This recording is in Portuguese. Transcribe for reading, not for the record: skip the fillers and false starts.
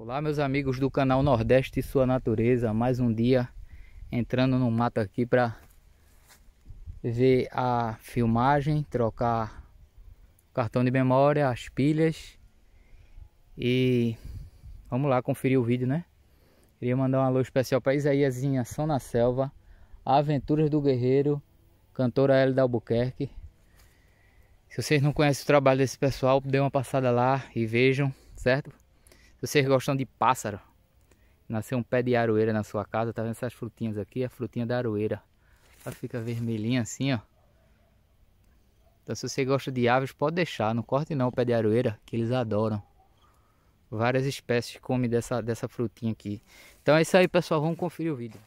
Olá, meus amigos do canal Nordeste e Sua Natureza. Mais um dia entrando no mato aqui para ver a filmagem, trocar cartão de memória, as pilhas. E vamos lá conferir o vídeo, né? Queria mandar um alô especial para Isaíasinha, São na Selva, Aventuras do Guerreiro, cantora L. da Albuquerque. Se vocês não conhecem o trabalho desse pessoal, dê uma passada lá e vejam, certo? Se vocês gostam de pássaro, nasceu um pé de aroeira na sua casa, tá vendo essas frutinhas aqui? A frutinha da aroeira. Ela fica vermelhinha assim, ó. Então se você gosta de aves, pode deixar, não corte não o pé de aroeira, que eles adoram. Várias espécies comem dessa frutinha aqui. Então é isso aí, pessoal, vamos conferir o vídeo.